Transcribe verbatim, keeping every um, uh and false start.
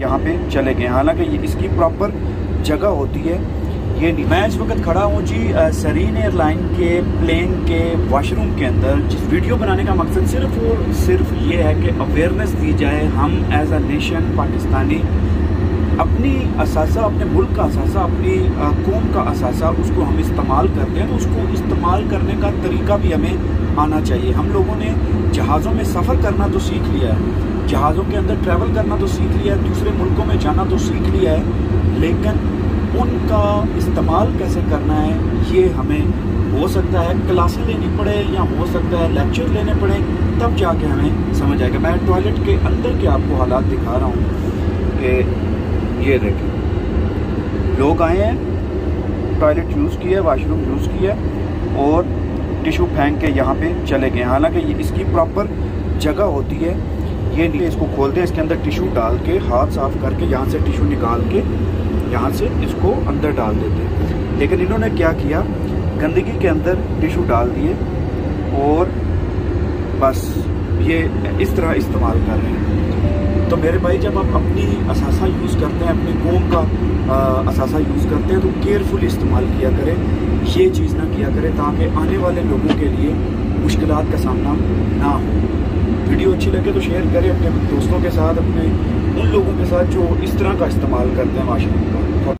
यहाँ पे चले गए। हालांकि ये इसकी प्रॉपर जगह होती है, ये नहीं। मैं इस वक्त खड़ा हूँ जी सरीन एयरलाइन के प्लेन के वाशरूम के अंदर। जिस वीडियो बनाने का मकसद सिर्फ और सिर्फ ये है कि अवेयरनेस दी जाए, हम एज अ नेशन पाकिस्तानी अपनी असासा, अपने मुल्क का असासा, अपनी कौम का असासा, उसको हम इस्तेमाल करते हैं तो उसको इस्तेमाल करने का तरीका भी हमें आना चाहिए। हम लोगों ने जहाज़ों में सफ़र करना तो सीख लिया है, जहाज़ों के अंदर ट्रैवल करना तो सीख लिया है, दूसरे मुल्कों में जाना तो सीख लिया है, लेकिन उनका इस्तेमाल कैसे करना है ये हमें हो सकता है क्लासें लेनी पड़े या हो सकता है लेक्चर लेने पड़े, तब जाके हमें समझ आएगा। मैं टॉयलेट के अंदर के आपको हालात दिखा रहा हूँ कि ये देखिए लोग आए हैं, टॉयलेट यूज़ किया, वाशरूम यूज़ किया और टिशू फेंक के यहाँ पे चले गए। हालांकि ये इसकी प्रॉपर जगह होती है, ये नहीं इसको खोलते हैं, इसके अंदर टिशू डाल के हाथ साफ करके यहाँ से टिशू निकाल के यहाँ से इसको अंदर डाल देते हैं। लेकिन इन्होंने क्या किया, गंदगी के अंदर टिशू डाल दिए और बस ये इस तरह इस्तेमाल कर रहे हैं। तो मेरे भाई, जब आप अपनी असासा यूज़ करते हैं, अपनी कौम का असासा यूज़ करते हैं तो केयरफुल इस्तेमाल किया करें, ये चीज़ ना किया करें ताकि आने वाले लोगों के लिए मुश्किलात का सामना ना हो। वीडियो अच्छी लगे तो शेयर करें अपने दोस्तों के साथ, अपने उन लोगों के साथ जो इस तरह का इस्तेमाल करते हैं वाशरूम का।